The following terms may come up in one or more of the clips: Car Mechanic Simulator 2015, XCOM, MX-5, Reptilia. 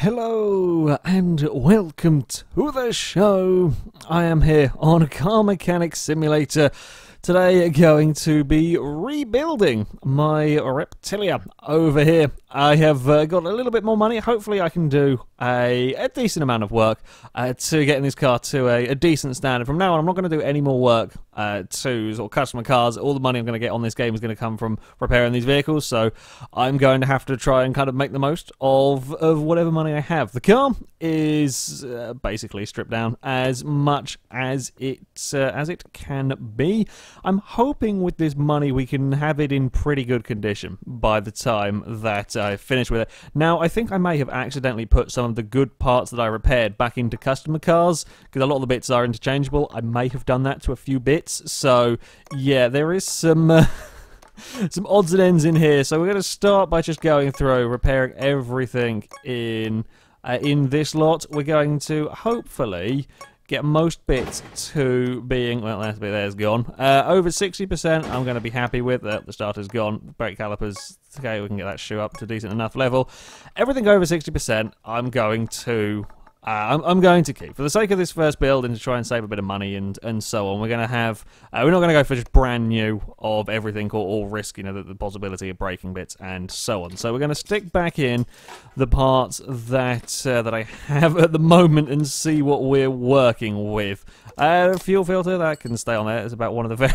Hello and welcome to the show. I am here on Car Mechanic Simulator. Today going to be rebuilding my Reptilia over here. I have got a little bit more money. Hopefully I can do a decent amount of work to getting this car to a decent standard. From now on I'm not going to do any more work to sort of customer cars. All the money I'm going to get on this game is going to come from repairing these vehicles, so I'm going to have to try and kind of make the most of whatever money I have. The car is basically stripped down as much as it can be. I'm hoping with this money we can have it in pretty good condition by the time that I finish with it. Now, I think I may have accidentally put some of the good parts that I repaired back into customer cars, because a lot of the bits are interchangeable. I may have done that to a few bits, so yeah, there is some... some odds and ends in here. So we're going to start by just going through, repairing everything in this lot. We're going to hopefully get most bits to being, well, that bit there's gone. Over 60% I'm going to be happy with. The starter's gone. Brake calipers, okay, we can get that shoe up to a decent enough level. Everything over 60% I'm going to... I'm going to keep. For the sake of this first build and to try and save a bit of money and so on, we're going to have... we're not going to go for just brand new of everything or risk, you know, the possibility of breaking bits and so on. So we're going to stick back in the parts that that I have at the moment and see what we're working with. Fuel filter, that can stay on there. It's about one of the very...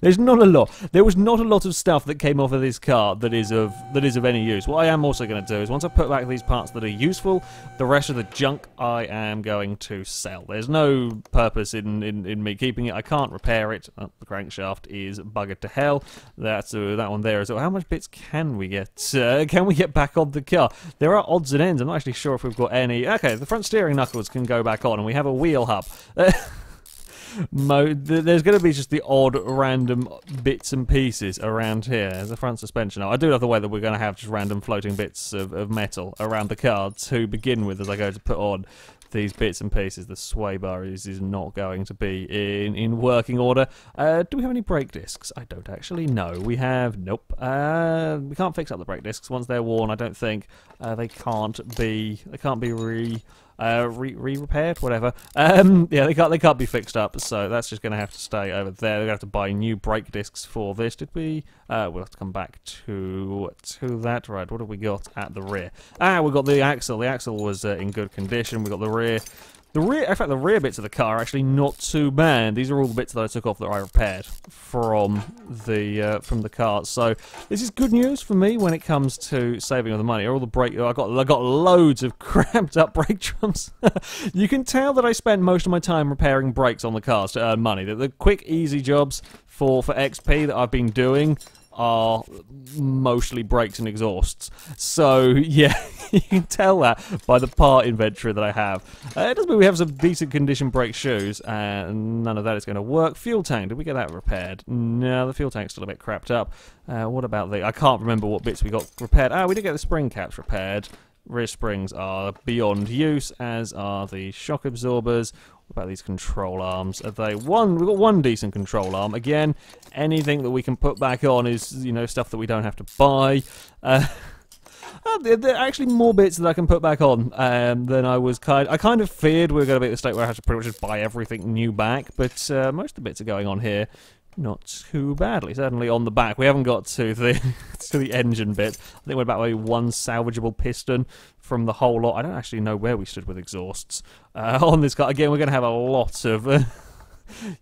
There's not a lot. There was not a lot of stuff that came off of this car that is of any use. What I am also going to do is once I put back these parts that are useful, the rest of the junk I am going to sell. There's no purpose in me keeping it. I can't repair it. Oh, the crankshaft is buggered to hell. That's that one there. So how much bits can we get? Can we get back on the car? There are odds and ends. I'm not actually sure if we've got any. Okay, the front steering knuckles can go back on, and we have a wheel hub. There's going to be just the odd random bits and pieces around here. There's a front suspension. I do love the way that we're going to have just random floating bits of metal around the car to begin with as I go to put on these bits and pieces. The sway bar is not going to be in working order. Do we have any brake discs? I don't actually know. We have... Nope. We can't fix up the brake discs. Once they're worn, I don't think they can't be repaired, whatever. Yeah, they can't be fixed up, so that's just going to have to stay over there. We're going to have to buy new brake discs for this. Did we? We'll have to come back to that. Right, what have we got at the rear? Ah, we got the axle. The axle was in good condition. We got the rear. In fact, the rear bits of the car are actually not too bad. These are all the bits that I took off that I repaired from the car. So this is good news for me when it comes to saving all the money. All the brake, I got loads of cramped up brake drums. You can tell that I spend most of my time repairing brakes on the cars to earn money. The quick, easy jobs for XP that I've been doing are mostly brakes and exhausts. So yeah, you can tell that by the part inventory that I have. It does mean we have some decent condition brake shoes, and none of that is going to work. Fuel tank, did we get that repaired? No, the fuel tank's still a bit crapped up. What about the... I can't remember what bits we got repaired. Ah, we did get the spring caps repaired. Rear springs are beyond use, as are the shock absorbers. What about these control arms? Are they one? We've got one decent control arm. Again, anything that we can put back on is, you know, stuff that we don't have to buy. There are actually more bits that I can put back on than I kind of feared we were going to be at the state where I have to pretty much just buy everything new back. But most of the bits are going on here not too badly. Certainly on the back, we haven't got to the engine bit. I think we're about maybe one salvageable piston from the whole lot. I don't actually know where we stood with exhausts on this car. Again, we're going to have a lot of...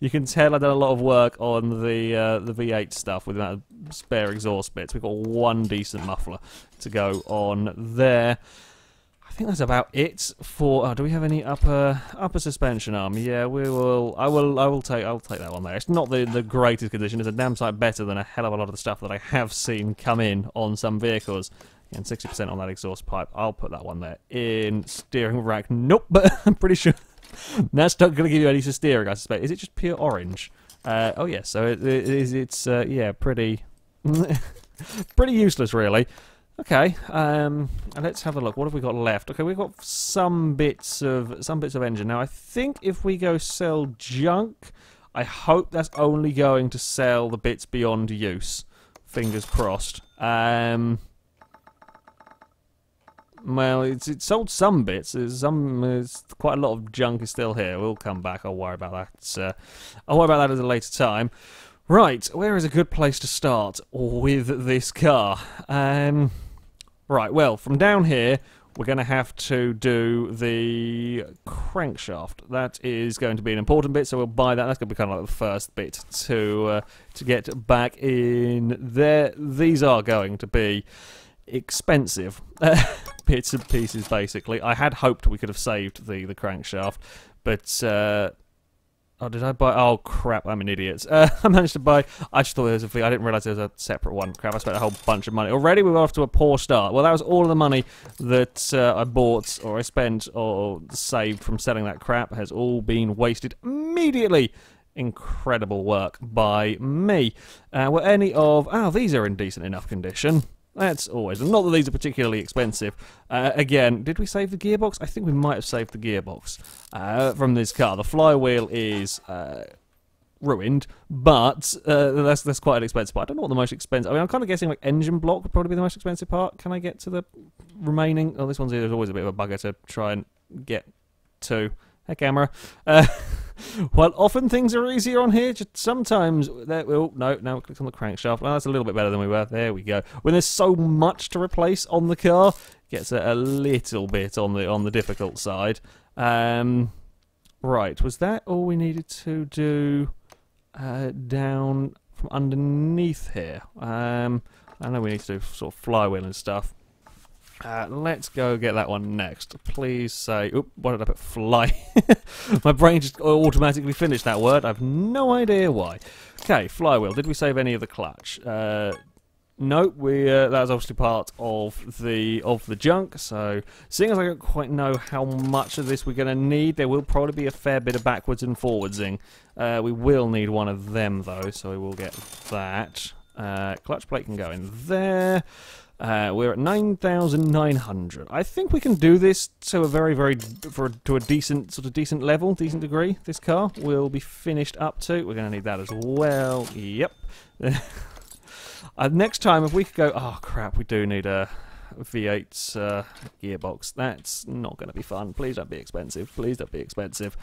you can tell I've done a lot of work on the V8 stuff with that spare exhaust bits. We've got one decent muffler to go on there. I think that's about it for... do we have any upper suspension arm? Yeah, we will. I'll take that one there. It's not the greatest condition. It's a damn sight better than a hell of a lot of the stuff that I have seen come in on some vehicles. And 60% on that exhaust pipe. I'll put that one there. In steering rack. Nope, but I'm pretty sure that's not going to give you any steering, I suspect. Is it just pure orange? Oh yeah, so it's yeah, pretty pretty useless really. Okay, let's have a look. What have we got left? Okay, we've got some bits of engine. Now, I think if we go sell junk, I hope that's only going to sell the bits beyond use. Fingers crossed. Well, it's sold some bits. There's some, quite a lot of junk is still here. We'll come back. I'll worry about that. I'll worry about that at a later time. Right, where is a good place to start with this car? Right, well, from down here, we're going to have to do the crankshaft. That is going to be an important bit, so we'll buy that. That's going to be kind of like the first bit to get back in there. These are going to be expensive bits and pieces, basically. I had hoped we could have saved the crankshaft, but... oh, did I buy... Oh, crap, I'm an idiot. I managed to buy... I just thought there was a thing. I didn't realise there was a separate one. Crap, I spent a whole bunch of money. Already we were off to a poor start. Well, that was all of the money that I bought or I spent or saved from selling that crap has all been wasted immediately. Incredible work by me. Were any of... Oh, these are in decent enough condition. That's always... Not that these are particularly expensive. Again, did we save the gearbox? I think we might have saved the gearbox from this car. The flywheel is ruined, but that's quite an expensive part. I don't know what the most expensive... I mean, I'm kind of guessing like engine block would probably be the most expensive part. Can I get to the remaining... Oh, this one's there's always a bit of a bugger to try and get to. Hey, camera. Well, often things are easier on here, just sometimes... Oh, no, now it clicks on the crankshaft. Well, that's a little bit better than we were. There we go. When there's so much to replace on the car, it gets a little bit on the difficult side. Right, was that all we needed to do down from underneath here? I know we need to do sort of flywheel and stuff. Let's go get that one next. Please say... Oop, why did I put fly? My brain just automatically finished that word. I have no idea why. Okay, flywheel. Did we save any of the clutch? No, that was obviously part of the junk, so seeing as I don't quite know how much of this we're going to need, there will probably be a fair bit of backwards and forwardsing. We will need one of them, though, so we will get that. Clutch plate can go in there. We're at 9,900. I think we can do this to a decent level, decent degree. This car will be finished up to. We're going to need that as well. Yep. Next time, if we could go. Oh crap! We do need a V8 gearbox. That's not going to be fun. Please don't be expensive. Please don't be expensive.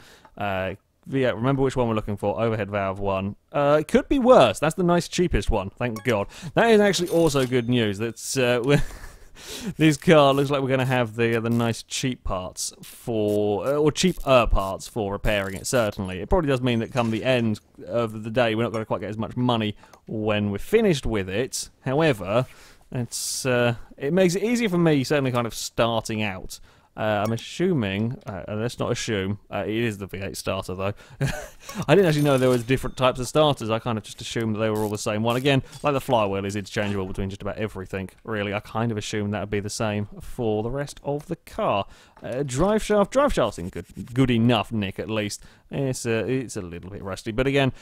V8, remember which one we're looking for, overhead valve one. It could be worse, that's the nice cheapest one, thank God. That is actually also good news, that's, this car looks like we're going to have the nice cheap parts for, or cheaper parts for repairing it, certainly. It probably does mean that come the end of the day, we're not going to quite get as much money when we're finished with it. However, it's, it makes it easier for me, certainly kind of starting out. I'm assuming, let's not assume, it is the V8 starter though. I didn't actually know there was different types of starters, I kind of just assumed that they were all the same one. Again, like the flywheel is interchangeable between just about everything, really. I kind of assumed that would be the same for the rest of the car. Drive shaft's in good enough nick at least. It's a little bit rusty, but again,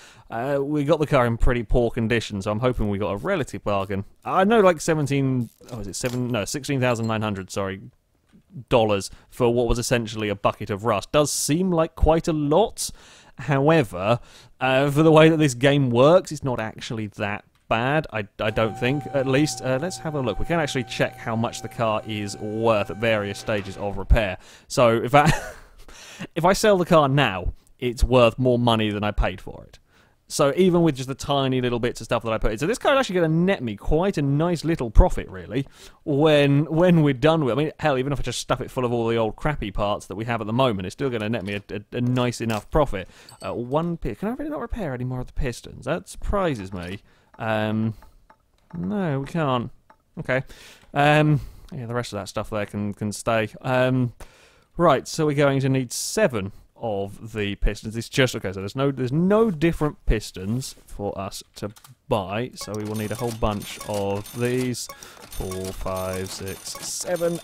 we got the car in pretty poor condition, so I'm hoping we got a relative bargain. I know like 16,900, sorry, dollars for what was essentially a bucket of rust does seem like quite a lot. However, for the way that this game works, it's not actually that bad, I don't think, at least. Let's have a look. We can actually check how much the car is worth at various stages of repair. So if I sell the car now, it's worth more money than I paid for it. So even with just the tiny little bits of stuff that I put in. So this car is actually going to net me quite a nice little profit, really, when we're done with it. I mean, hell, even if I just stuff it full of all the old crappy parts that we have at the moment, it's still going to net me a nice enough profit. Can I really not repair any more of the pistons? That surprises me. No, we can't. Okay. Yeah, the rest of that stuff there can stay. Right, so we're going to need 7. Of the pistons. It's just okay, so there's no different pistons for us to buy, so we will need a whole bunch of these. 4, 5, 6, 7.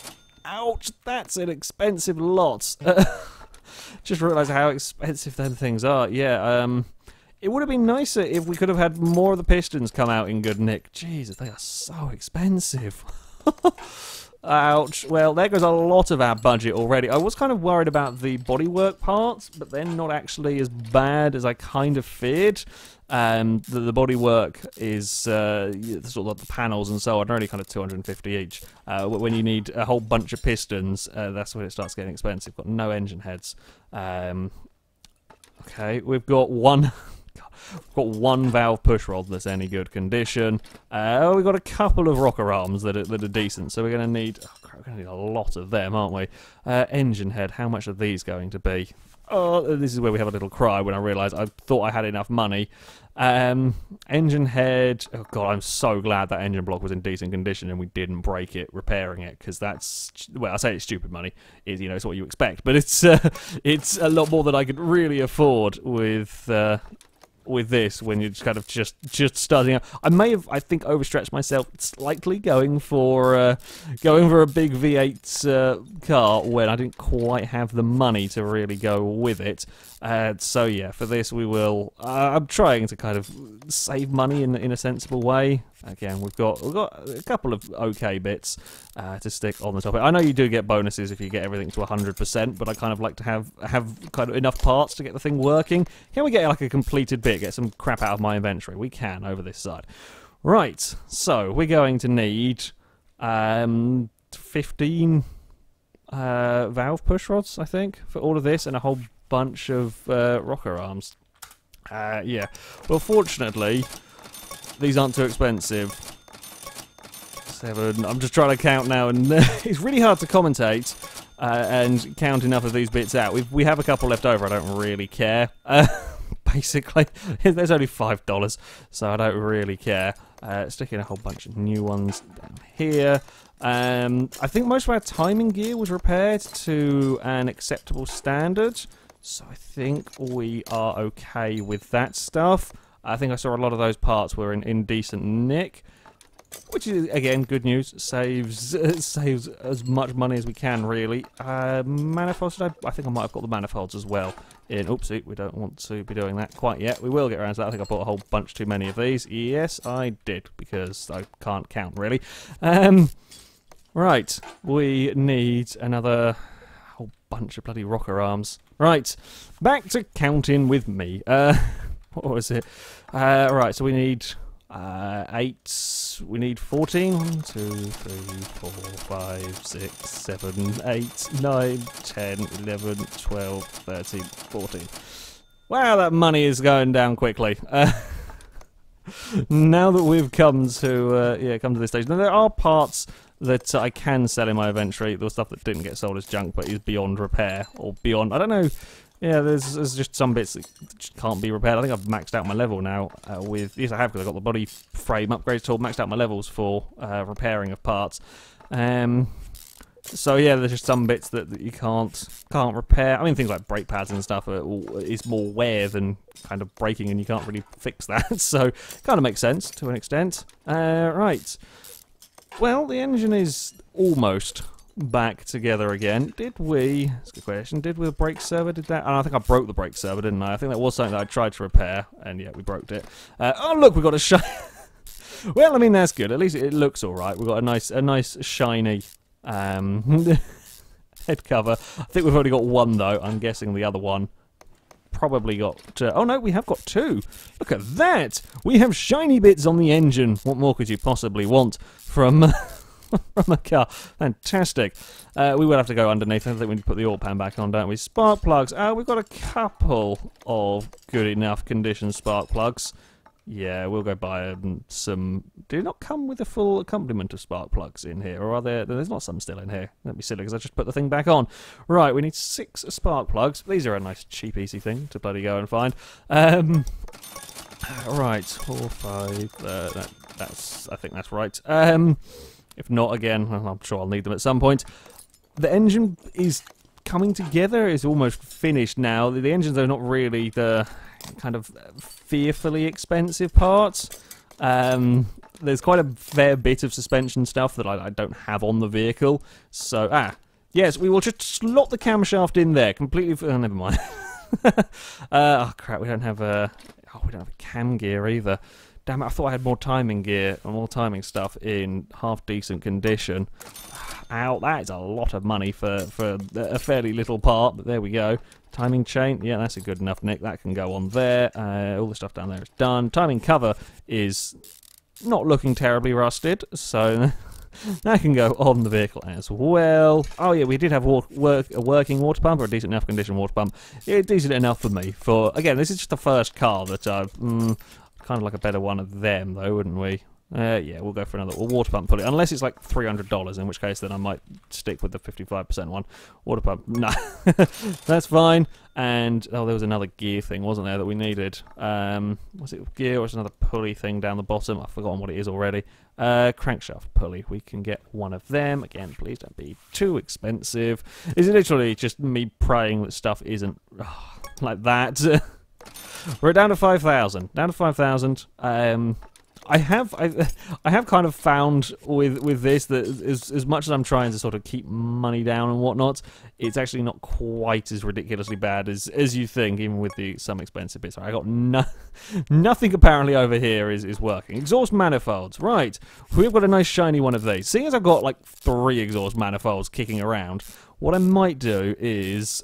Ouch, that's an expensive lot. Just realised how expensive them things are. Yeah, it would have been nicer if we could have had more of the pistons come out in good nick. Jesus, they are so expensive. Ouch. Well, there goes a lot of our budget already. I was kind of worried about the bodywork parts, but they're not actually as bad as I kind of feared. The bodywork is sort of like the panels and so on, only kind of 250 each. When you need a whole bunch of pistons, that's when it starts getting expensive. Got no engine heads. Okay, we've got one. We've got one valve push rod that's any good condition. We've got a couple of rocker arms that are decent, so we're going to need a lot of them, aren't we? Engine head, how much are these going to be? Oh, this is where we have a little cry when I realise I thought I had enough money. Engine head, oh god, I'm so glad that engine block was in decent condition and we didn't break it repairing it, because that's, well, I say it's stupid money, is, you know, it's what you expect, but it's a lot more than I could really afford with this, when you're just kind of just starting out. I may have, I think, overstretched myself slightly going for a big V8 car when I didn't quite have the money to really go with it. So yeah, for this we will. I'm trying to kind of save money in a sensible way. Again, we've got a couple of okay bits to stick on the top. I know you do get bonuses if you get everything to 100%, but I kind of like to have kind of enough parts to get the thing working. Can we get like a completed bit? Get some crap out of my inventory. We can over this side. Right. So we're going to need 15 valve push rods, I think, for all of this, and a whole bunch of rocker arms. Yeah. Well, fortunately, these aren't too expensive. 7. I'm just trying to count now, and it's really hard to commentate and count enough of these bits out. We have a couple left over. I don't really care. Basically, there's only $5, so I don't really care. Sticking a whole bunch of new ones down here. I think most of our timing gear was repaired to an acceptable standard, so I think we are okay with that stuff. I think I saw a lot of those parts were in decent nick, which is, again, good news. Saves as much money as we can, really. Manifolds, I think I might have got the manifolds as well. Oopsie, we don't want to be doing that quite yet. We will get around to that. I think I bought a whole bunch too many of these. Yes, I did, because I can't count, really. Right, we need another whole bunch of bloody rocker arms. Right, back to counting with me. What was it? Right, so we need 8. We need 14. 1, 2, 3, 4, 5, 6, 7, 8, 9, 10, 11, 12, 13, 14. Wow, that money is going down quickly. Now that we've come to this stage. Now, there are parts that I can sell in my inventory. The stuff that didn't get sold as junk, but is beyond repair or beyond, I don't know. Yeah, there's just some bits that just can't be repaired. I think I've maxed out my level now with... Yes, I have, because I've got the body frame upgrades tool, maxed out my levels for repairing of parts. So, yeah, there's just some bits that you can't repair. I mean, things like brake pads and stuff is more wear than kind of breaking, and you can't really fix that. So, kind of makes sense to an extent. Right. Well, the engine is almost back together again. Did we... That's a good question. Did we brake servo? Did that... And I think I broke the brake servo, didn't I? I think that was something that I tried to repair, and yeah, we broke it. Oh, look, we got a shiny... Well, I mean, that's good. At least it looks alright. We've got a nice shiny head cover. I think we've only got one, though. I'm guessing the other one probably got... oh, no, we have got 2. Look at that! We have shiny bits on the engine. What more could you possibly want from... from a car. Fantastic. We will have to go underneath. I think we need to put the oil pan back on, don't we? Spark plugs. We've got a couple of good enough condition spark plugs. Yeah, we'll go buy some. Do not come with a full accompaniment of spark plugs in here, or are there? There's not some still in here. That'd be silly, because I just put the thing back on. Right, we need 6 spark plugs. These are a nice, cheap, easy thing to bloody go and find. Right, 4, 5. That's. I think that's right. If not, again, I'm sure I'll need them at some point. The engine is coming together. It's almost finished now. The engines are not really the kind of fearfully expensive parts. There's quite a fair bit of suspension stuff that I don't have on the vehicle. So, yes, we will just slot the camshaft in there completely. Oh, never mind. Oh, crap, we don't have a cam gear either. Damn it, I thought I had more timing gear and more timing stuff in half-decent condition. Ow, that is a lot of money for a fairly little part, but there we go. Timing chain, yeah, that's a good enough nick. That can go on there. All the stuff down there is done. Timing cover is not looking terribly rusted, so... that can go on the vehicle as well. Oh yeah, we did have a working water pump, or a decent enough condition water pump. Yeah, decent enough for me. For again, this is just the first car that I've kind of like a better one of them though, wouldn't we? Yeah, we'll go for another water pump pulley, unless it's like $300, in which case then I might stick with the 55% one. Water pump, no, that's fine. And oh, there was another gear thing, wasn't there, that we needed? Was it gear or was it another pulley thing down the bottom? I've forgotten what it is already. Crankshaft pulley, we can get one of them. Again, please don't be too expensive. Is it literally just me praying that stuff isn't like that? We're down to 5,000. Down to 5,000. I have kind of found with this that as much as I'm trying to sort of keep money down and whatnot, it's actually not quite as ridiculously bad as you think, even with some expensive bits. I got nothing apparently over here is working. Exhaust manifolds, right? We've got a nice shiny one of these. Seeing as I've got like 3 exhaust manifolds kicking around, what I might do is,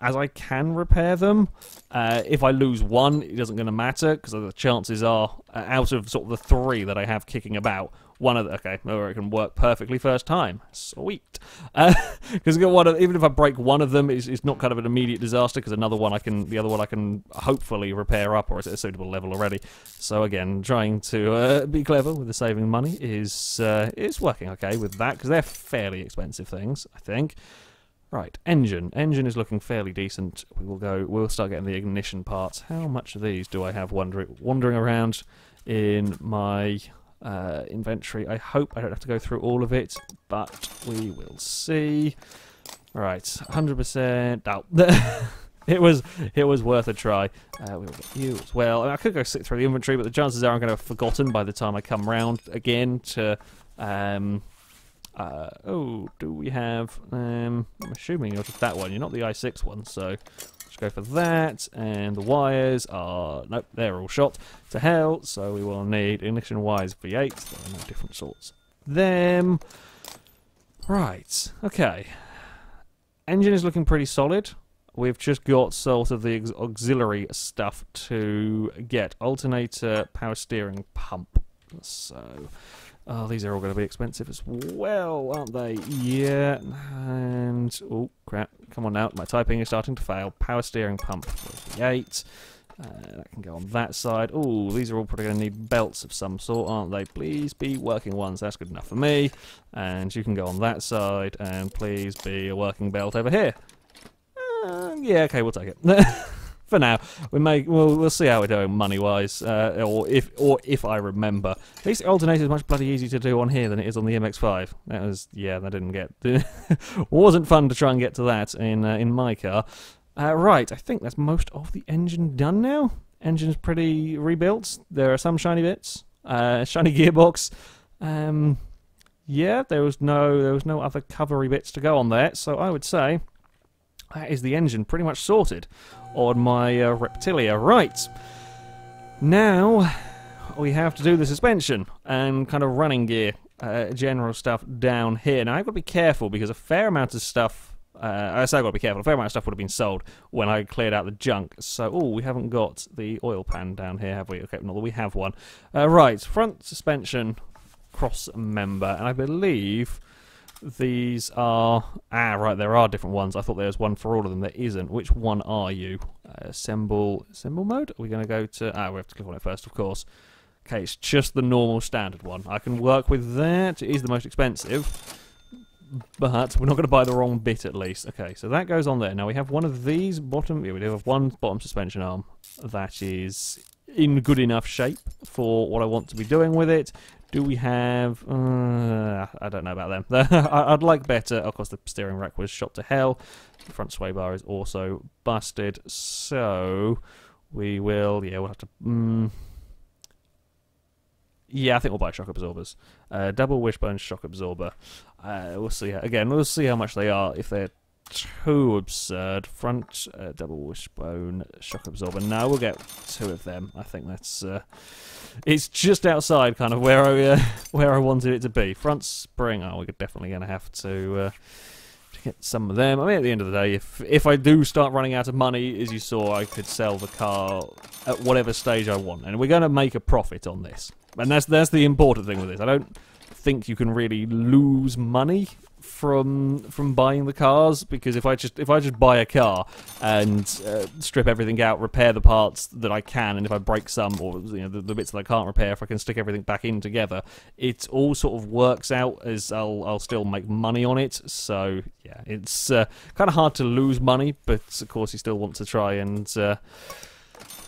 as I can repair them, if I lose one, it doesn't going to matter, because the chances are, out of sort of the 3 that I have kicking about, one of the... Okay, it can work perfectly first time. Sweet. Because even if I break one of them, it's not kind of an immediate disaster, because the other one I can hopefully repair up, or it's at a suitable level already. So again, trying to be clever with the saving money is working okay with that, because they're fairly expensive things, I think. Right, engine. Engine is looking fairly decent. We'll start getting the ignition parts. How much of these do I have wandering around in my inventory? I hope I don't have to go through all of it, but we will see. Right, 100%. Oh. It was worth a try. We'll get you as well. I mean, I could go sit through the inventory, but the chances are I'm going to have forgotten by the time I come round again to... oh, do we have, I'm assuming you're just that one, you're not the i6 one, so let's go for that, and the wires are, nope, they're all shot to hell, so we will need ignition wires V8, there are no different sorts of them. Right, okay, engine is looking pretty solid. We've just got sort of the auxiliary stuff to get, alternator, power steering, pump, so... Oh, these are all going to be expensive as well, aren't they? Yeah, and... Oh, crap. Come on now. My typing is starting to fail. Power steering pump, 48. That can go on that side. Oh, these are all probably going to need belts of some sort, aren't they? Please be working ones. That's good enough for me. And you can go on that side, and please be a working belt over here. Yeah, okay, we'll take it. For now, we'll see how we're doing money-wise, or if I remember. At least the alternator is much bloody easy to do on here than it is on the MX-5. That was, yeah, that didn't get... wasn't fun to try and get to that in my car. Right, I think that's most of the engine done now. Engine's pretty rebuilt. There are some shiny bits. Shiny gearbox. Yeah, there was no other covery bits to go on there, so I would say... That is the engine pretty much sorted on my Reptilia. Right, now we have to do the suspension and kind of running gear, general stuff down here. Now I've got to be careful because a fair amount of stuff, a fair amount of stuff would have been sold when I cleared out the junk. So, oh, we haven't got the oil pan down here, have we? Okay, no, we have one. Right, front suspension, cross member, and I believe... These are... Ah, right, there are different ones. I thought there was one for all of them. There isn't. Which one are you? Assemble mode? Are we going to go to... Ah, we have to click on it first, of course. Okay, it's just the normal standard one. I can work with that. It is the most expensive. But we're not going to buy the wrong bit, at least. Okay, so that goes on there. Now, we have one of these bottom... Yeah, we do have one bottom suspension arm. That is in good enough shape for what I want to be doing with it. Do we have... I don't know about them. I'd like better... Of course, the steering rack was shot to hell. The front sway bar is also busted. So, we will... Yeah, we'll have to... Yeah, I think we'll buy shock absorbers. Double wishbone shock absorber. We'll see. Again, we'll see how much they are. If they're too absurd. Front double wishbone, shock absorber. No, we'll get two of them. I think that's... it's just outside kind of where I wanted it to be. Front spring. Oh, we're definitely going to have to get some of them. I mean, at the end of the day, if I do start running out of money, as you saw, I could sell the car at whatever stage I want. And we're going to make a profit on this. And that's the important thing with this. I don't think you can really lose money from buying the cars, because if I just buy a car and strip everything out, repair the parts that I can, and if I break some, or you know, the bits that I can't repair, if I can stick everything back in together, it all sort of works out as I'll still make money on it. So yeah, it's kind of hard to lose money, but of course you still want to try and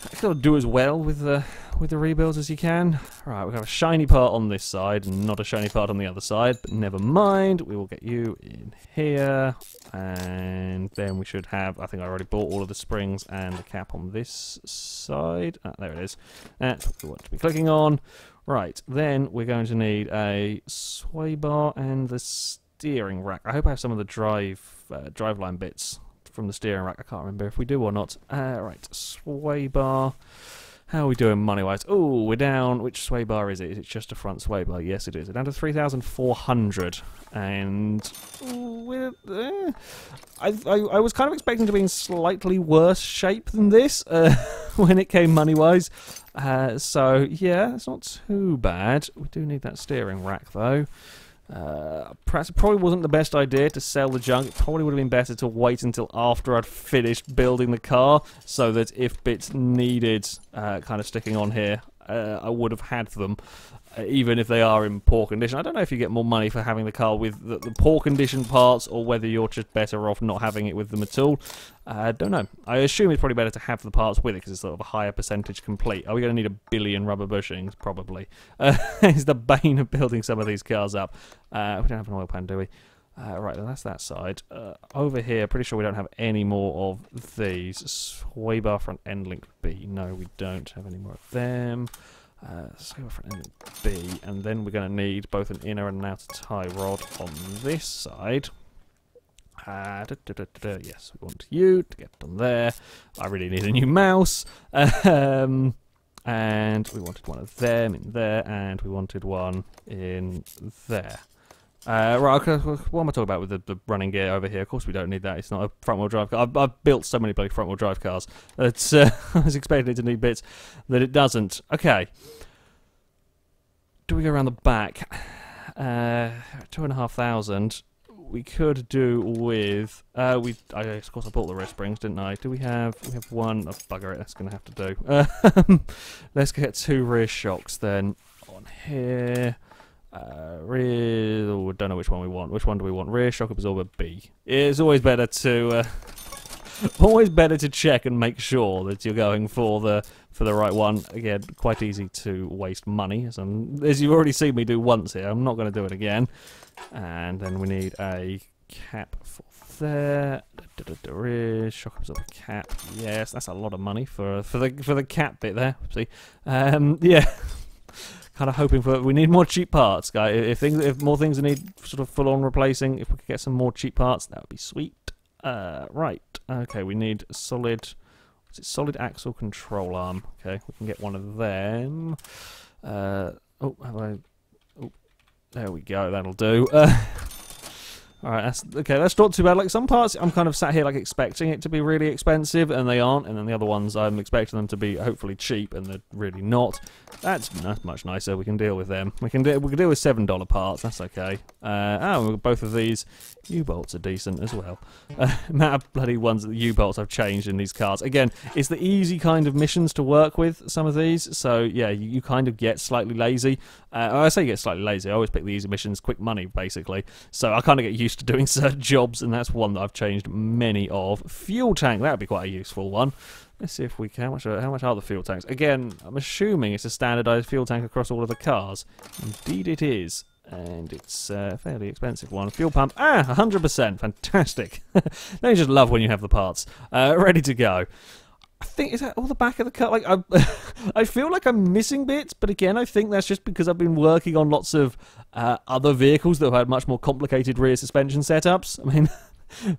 still do as well with the rebuilds as you can. Right, we have a shiny part on this side and not a shiny part on the other side, but never mind. We will get you in here, and then we should have, I think I already bought all of the springs and the cap on this side. Ah, there it is. That's what we want to be clicking on. Right, then we're going to need a sway bar and the steering rack. I hope I have some of the driveline bits from the steering rack. I can't remember if we do or not. Right, sway bar. How are we doing money-wise? Oh, we're down. Which sway bar is it? Is it just a front sway bar? Yes, it is. We're down to 3,400. And we're, I was kind of expecting to be in slightly worse shape than this when it came money-wise. So, yeah, it's not too bad. We do need that steering rack, though. Perhaps it probably wasn't the best idea to sell the junk. It probably would have been better to wait until after I'd finished building the car, so that if bits needed kind of sticking on here, I would have had them, even if they are in poor condition. I don't know if you get more money for having the car with the poor condition parts, or whether you're just better off not having it with them at all. I don't know. I assume it's probably better to have the parts with it, because it's sort of a higher percentage complete. Are we going to need a billion rubber bushings? Probably. It's the bane of building some of these cars up. We don't have an oil pan, do we? Right, then that's that side. Over here, pretty sure we don't have any more of these. Sway bar front end link B. No, we don't have any more of them. Sway bar front end link B. And then we're going to need both an inner and an outer tie rod on this side. Yes, we want you to get on there. I really need a new mouse. And we wanted one of them in there, and we wanted one in there. Right, what am I talking about with the running gear over here? Of course we don't need that, it's not a front-wheel drive car. I've built so many bloody front-wheel drive cars that I was expecting it to need bits that it doesn't. Okay. Do we go around the back? 2,500. We could do with... of course I bought the wrist springs, didn't I? Do we have... We have one... Oh, bugger it, that's going to have to do. Let's get two rear shocks then on here. Oh, don't know which one we want. Which one do we want? Rear shock absorber B. It's always better to check and make sure that you're going for the right one. Again, quite easy to waste money, as you've already seen me do once here. I'm not going to do it again. And then we need a cap for there. Rear shock absorber cap. Yes, that's a lot of money for the cap bit there. See, yeah. Kind of hoping for, we need more cheap parts, guys. If more things need sort of full-on replacing, if we could get some more cheap parts, that would be sweet. Right, okay, we need solid axle control arm. Okay, we can get one of them. There we go, that'll do. Alright, that's not too bad. Like, some parts I'm kind of sat here like expecting it to be really expensive, and they aren't, and then the other ones I'm expecting them to be hopefully cheap, and they're really not. That's much nicer, we can deal with them. We can deal with $7 parts, that's okay. Both of these U-bolts are decent as well. Amount of bloody ones, the U-bolts I've changed in these cars. Again, it's the easy kind of missions to work with, some of these, so yeah, you kind of get slightly lazy. I say get slightly lazy, I always pick the easy missions, quick money, basically. So I kind of get used to doing certain jobs, and that's one that I've changed many of. Fuel tank, that would be quite a useful one. Let's see if we can. How much are the fuel tanks? Again, I'm assuming it's a standardised fuel tank across all of the cars. Indeed it is. And it's a fairly expensive one. Fuel pump. 100%. Fantastic. They just love when you have the parts ready to go. I think, is that all the back of the car? Like, I feel like I'm missing bits, but again, I think that's just because I've been working on lots of other vehicles that have had much more complicated rear suspension setups. I mean,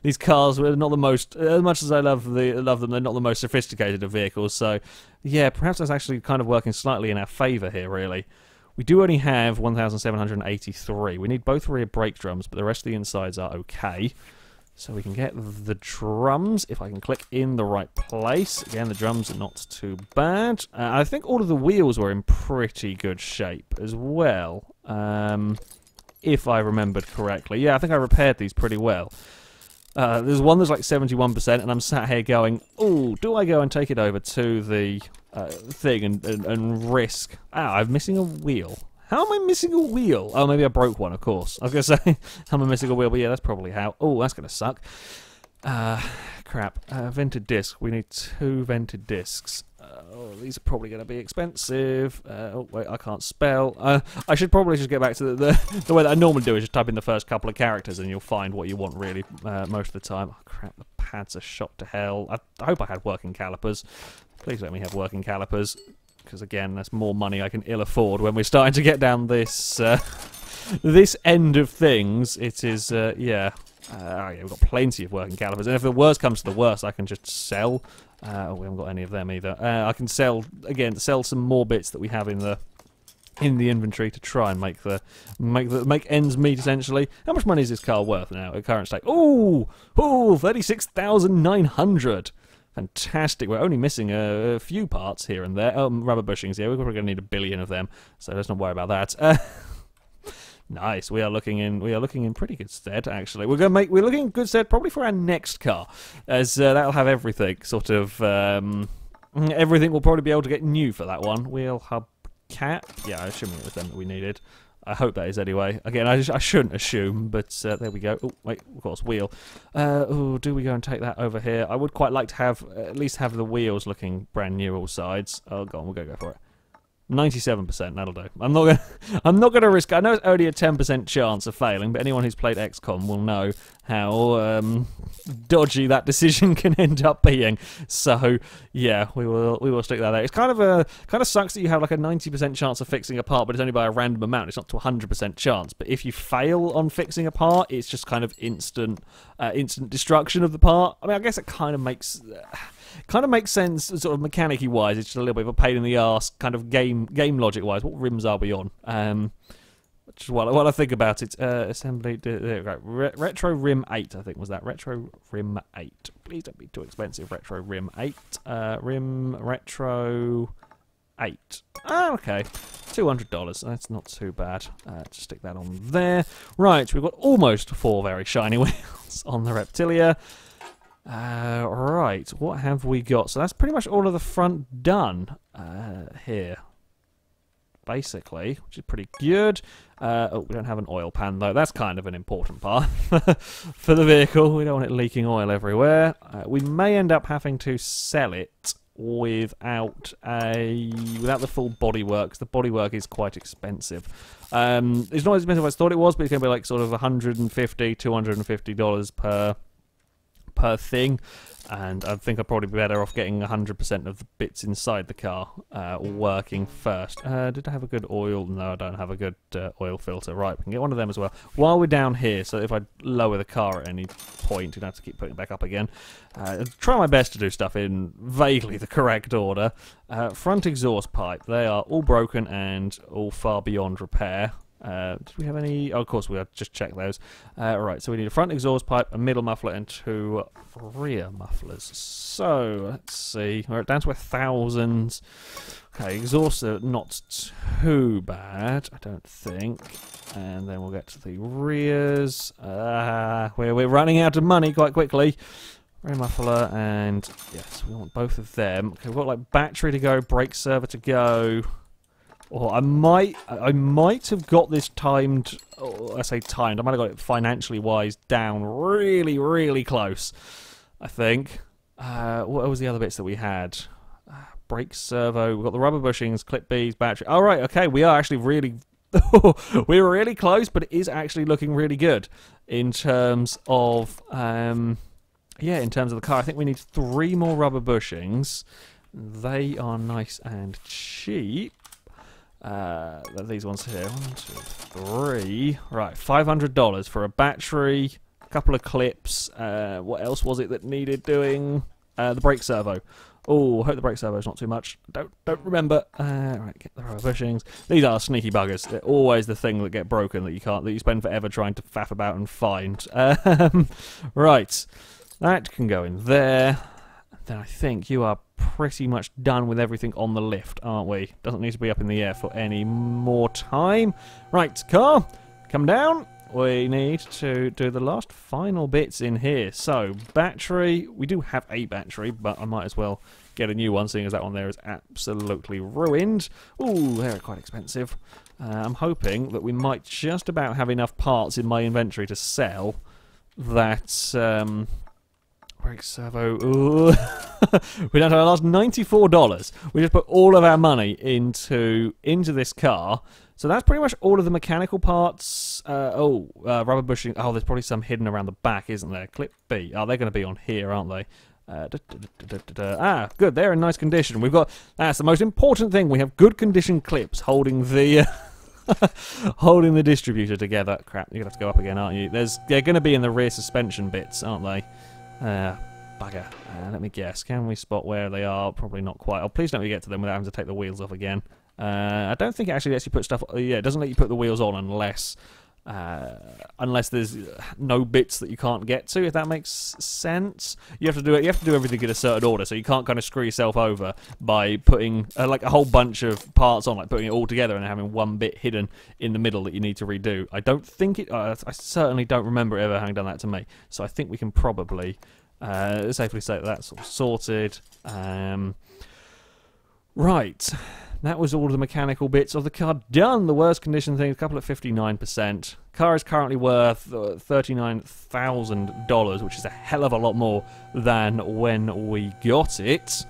These cars were not the most, as much as I love them, they're not the most sophisticated of vehicles. So, yeah, perhaps that's actually kind of working slightly in our favour here, really. We do only have 1,783. We need both rear brake drums, but the rest of the insides are okay. So we can get the drums, if I can click in the right place. Again, the drums are not too bad. I think all of the wheels were in pretty good shape as well, if I remembered correctly. Yeah, I think I repaired these pretty well. There's one that's like 71%, and I'm sat here going, oh, do I go and take it over to the thing and risk... Ah, I'm missing a wheel. How am I missing a wheel? Oh, maybe I broke one, of course. I was going to say, how am I missing a wheel? But yeah, that's probably how. Oh, that's going to suck. Crap. Vented disc. We need 2 vented discs. Oh, these are probably going to be expensive. Oh, wait, I can't spell. I should probably just get back to the way that I normally do is just type in the first couple of characters and you'll find what you want, really, most of the time. Oh, crap. The pads are shot to hell. I hope I had working calipers. Please let me have working calipers. Because again, that's more money I can ill afford when we're starting to get down this this end of things. It is, yeah, we've got plenty of working calipers. And if the worst comes to the worst, I can just sell. We haven't got any of them either. I can sell, again, sell some more bits that we have in the inventory to try and make ends meet, essentially. How much money is this car worth now at current state? Ooh, 36,900. Fantastic. We're only missing a few parts here and there. Oh, rubber bushings. Yeah, we're probably going to need 1 billion of them. So let's not worry about that. Nice. We are looking in pretty good stead, actually. We're looking in good stead probably for our next car, as that'll have everything. Sort of everything we'll probably be able to get new for that one. Wheel hub cap. Yeah, I assume it was them that we needed. I hope that is anyway. Again, I shouldn't assume, but there we go. Oh, wait, of course, wheel. Oh, do we go and take that over here? I would quite like to have, at least have the wheels looking brand new all sides. Oh, go on, we'll go for it. 97%, that'll do. I'm not gonna risk. I know it's only a 10% chance of failing, but anyone who's played XCOM will know how dodgy that decision can end up being. So yeah, we will stick that there. It's kind of sucks that you have like a 90% chance of fixing a part, but it's only by a random amount. It's not to a 100% chance. But if you fail on fixing a part, it's just kind of instant destruction of the part. I mean, I guess it kind of makes. Kind of makes sense, sort of mechanic-y wise. It's just a little bit of a pain in the arse, kind of game logic wise. What rims are we on? Just while I think about it, assembly. There we go. Retro Rim 8, I think was that. Retro Rim 8. Please don't be too expensive. Retro Rim 8. Rim Retro 8. Ah, okay. $200. That's not too bad. Just stick that on there. Right, we've got almost 4 very shiny wheels on the Reptilia. Right, what have we got? So that's pretty much all of the front done here, basically, which is pretty good. Oh, we don't have an oil pan, though. That's kind of an important part for the vehicle. We don't want it leaking oil everywhere. We may end up having to sell it without the full bodywork, because the bodywork is quite expensive. It's not as expensive as I thought it was, but it's going to be like sort of $150, $250 per thing, and I think I'd probably be better off getting 100% of the bits inside the car working first. Did I have a good oil? No, I don't have a good oil filter. Right, we can get one of them as well. While we're down here, so if I lower the car at any point, you'd have to keep putting it back up again. Try my best to do stuff in vaguely the correct order. Front exhaust pipe, they are all broken and all far beyond repair. Did we have any? Oh, of course we had. Just check those. Right, so we need a front exhaust pipe, a middle muffler, and 2 rear mufflers. So let's see. We're down to 1,000. Okay, exhausts are not too bad, I don't think. And then we'll get to the rears. We're running out of money quite quickly. Rear muffler, and yes, we want both of them. Okay, we've got like battery to go, brake servo to go. Or I might have got this timed. Oh, I say timed. I might have got it financially wise down really, really close. I think. What was the other bits that we had? Brake servo. We've got the rubber bushings, clip bees, battery. All right. Okay. We are actually really. We're really close, but it is actually looking really good in terms of. Yeah, in terms of the car, I think we need 3 more rubber bushings. They are nice and cheap. These ones here, 1, 2, 3. Right, $500 for a battery, couple of clips. What else was it that needed doing? The brake servo. Oh, hope the brake servo's not too much. Don't remember. Right, get the rubber bushings. These are sneaky buggers. They're always the thing that get broken that you can't, that you spend forever trying to faff about and find. Right, that can go in there. Then I think you are pretty much done with everything on the lift, aren't we? Doesn't need to be up in the air for any more time. Right, car, come down. We need to do the last final bits in here. So, battery. We do have a battery, but I might as well get a new one, seeing as that one there is absolutely ruined. Ooh, they're quite expensive. I'm hoping that we might just about have enough parts in my inventory to sell that... brake servo. We're down to our last $94. We just put all of our money into this car. So that's pretty much all of the mechanical parts. Rubber bushing. Oh, there's probably some hidden around the back, isn't there? Clip B. Oh, they're going to be on here, aren't they? Ah, good. They're in nice condition. We've got... That's the most important thing. We have good condition clips holding the... holding the distributor together. Crap, you're going to have to go up again, aren't you? They're going to be in the rear suspension bits, aren't they? Bugger. Let me guess. Can we spot where they are? Probably not quite. Oh, please don't let me get to them without having to take the wheels off again. I don't think it actually lets you put stuff... Yeah, it doesn't let you put the wheels on unless... unless there's no bits that you can't get to, if that makes sense. You have to do it. You have to do everything in a certain order, so you can't kind of screw yourself over by putting like a whole bunch of parts on, like putting it all together and having one bit hidden in the middle that you need to redo. I don't think it. I certainly don't remember it ever having done that to me. So I think we can probably safely say that that's all sorted. Right. That was all of the mechanical bits of the car done. The worst condition thing, a couple at 59%. Car is currently worth $39,000, which is a hell of a lot more than when we got it.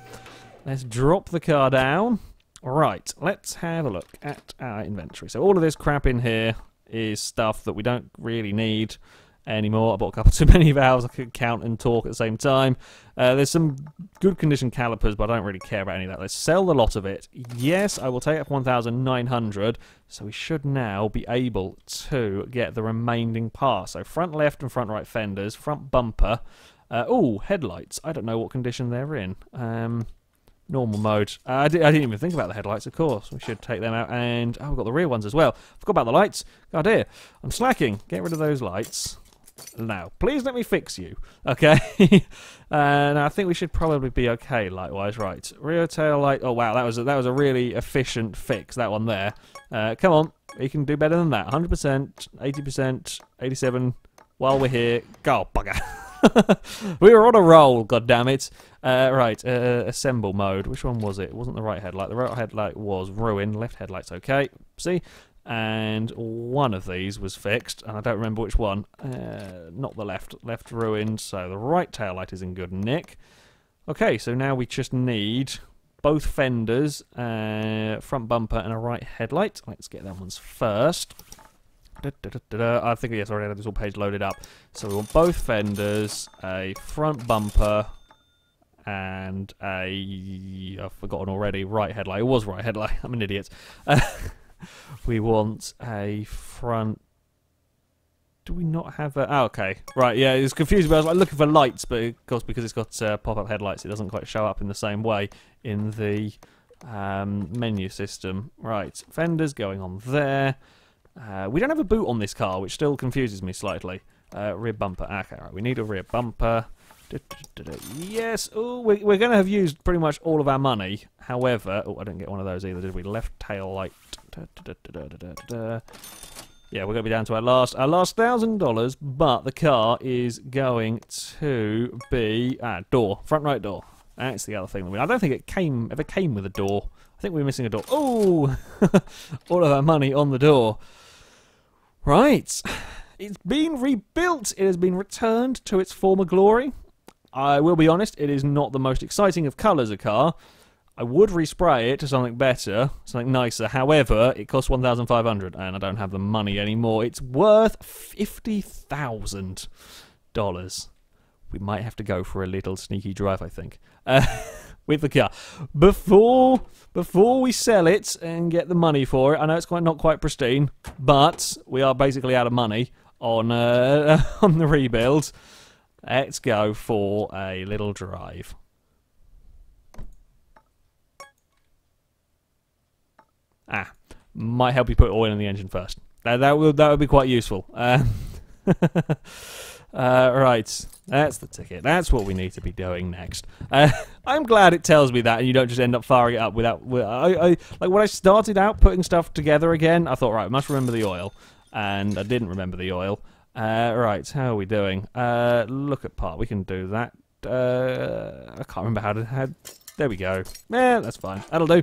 Let's drop the car down. Right, let's have a look at our inventory. So all of this crap in here is stuff that we don't really need anymore. I bought a couple too many valves. I could count and talk at the same time. There's some good condition calipers, but I don't really care about any of that. Let's sell a lot of it. Yes, I will take up 1,900. So we should now be able to get the remaining parts. So front left and front right fenders, front bumper. Headlights. I don't know what condition they're in. Normal mode. I didn't even think about the headlights, of course. We should take them out. And we've got the rear ones as well. Forgot about the lights. God dear. I'm slacking. Get rid of those lights. Now, please let me fix you, okay? And I think we should probably be okay, likewise, right? Rear tail light. Oh wow, that was a really efficient fix, that one there. Come on, you can do better than that. 100%, 80%, 87%. While we're here, go bugger. We were on a roll, goddammit. Right, assemble mode. Which one was it? It wasn't the right headlight. The right headlight was ruined. Left headlight's okay. See. And one of these was fixed, and I don't remember which one. Not the left. Left ruined, so the right taillight is in good nick. Okay, so now we just need both fenders, front bumper, and a right headlight. Let's get that ones first. I think, yes, I already had this whole page loaded up. So we want both fenders, a front bumper, and a... I've forgotten already. Right headlight. It was right headlight. I'm an idiot. We want a front... Do we not have a... Oh, okay. Right, yeah, it's confusing. I was like, looking for lights, but of course, because it's got pop-up headlights, it doesn't quite show up in the same way in the menu system. Right, fenders going on there. We don't have a boot on this car, which still confuses me slightly. Rear bumper. Okay, right, we need a rear bumper. Yes. Oh, we're going to have used pretty much all of our money. However, I didn't get one of those either, did we? Left tail light. Yeah, we're going to be down to our last $1,000, but the car is going to be door, front right door. That's the other thing. I don't think it ever came with a door. I think we're missing a door. Oh, all of our money on the door. Right, it's been rebuilt. It has been returned to its former glory. I will be honest, it is not the most exciting of colours, a car. I would respray it to something better, something nicer. However, it costs $1,500 and I don't have the money anymore. It's worth $50,000. We might have to go for a little sneaky drive, I think, with the car. Before we sell it and get the money for it, I know it's not quite pristine, but we are basically out of money. on the rebuild. Let's go for a little drive. Might help you put oil in the engine first. That would be quite useful. Right, that's the ticket. That's what we need to be doing next. I'm glad it tells me that, and you don't just end up firing it up without. Like when I started out putting stuff together again, I thought, right, I must remember the oil, and I didn't remember the oil. Right, how are we doing? Look at part. We can do that. I can't remember how to. There we go. Yeah, that's fine. That'll do.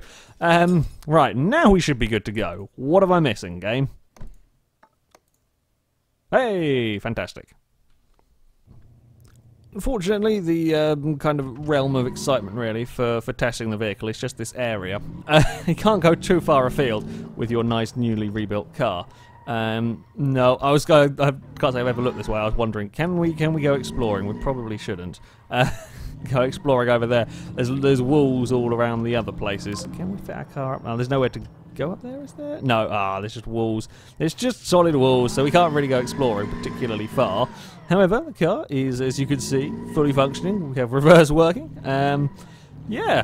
Right, now we should be good to go. What am I missing, game? Hey, fantastic. Unfortunately, the kind of realm of excitement, really, for testing the vehicle is just this area. You can't go too far afield with your nice, newly rebuilt car. No, I was going... I can't say I've ever looked this way. I was wondering, can we go exploring? We probably shouldn't. Go exploring over there. There's walls all around the other places. Can we fit our car up? Oh, there's nowhere to go up there, is there? No. There's just walls. There's just solid walls, so we can't really go exploring particularly far. However, the car is, as you can see, fully functioning. We have reverse working. Yeah,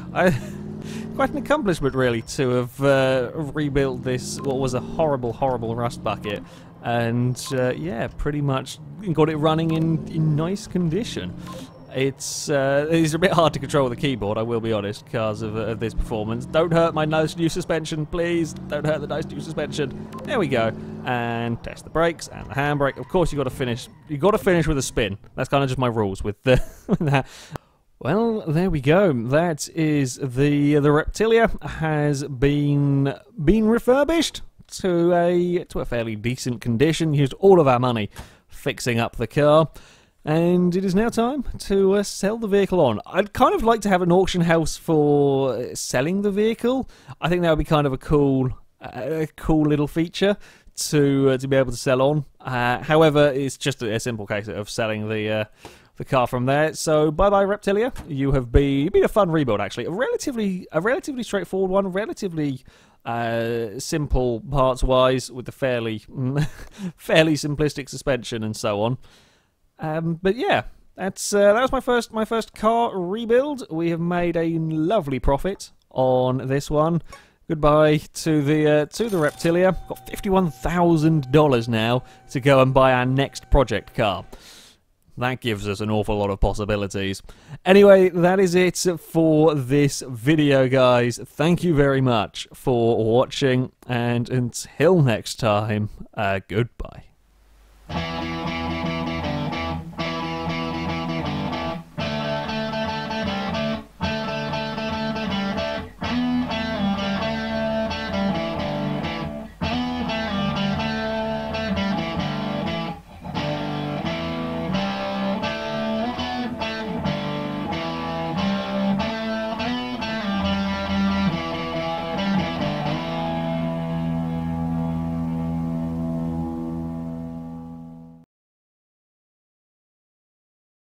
quite an accomplishment, really, to have rebuilt this, what was a horrible, horrible rust bucket. And, yeah, pretty much got it running in nice condition. It's a bit hard to control with the keyboard, I will be honest, because of this performance. Don't hurt my nice new suspension, please. Don't hurt the nice new suspension. There we go. And test the brakes and the handbrake. Of course, you've got to finish with a spin. That's kind of just my rules with the with that. Well, there we go. That is the Reptilia has been refurbished to a fairly decent condition. Used all of our money fixing up the car. And it is now time to sell the vehicle on. I'd kind of like to have an auction house for selling the vehicle. I think that would be kind of a cool little feature to be able to sell on. However, it's just a simple case of selling the car from there. So bye-bye, Reptilia. You have been a fun rebuild, actually. A relatively straightforward one. Relatively simple parts-wise, with the fairly simplistic suspension and so on. But yeah, that was my first car rebuild. We have made a lovely profit on this one. Goodbye to the Reptilia. Got $51,000 now to go and buy our next project car. That gives us an awful lot of possibilities. Anyway, that is it for this video, guys. Thank you very much for watching, and until next time, goodbye.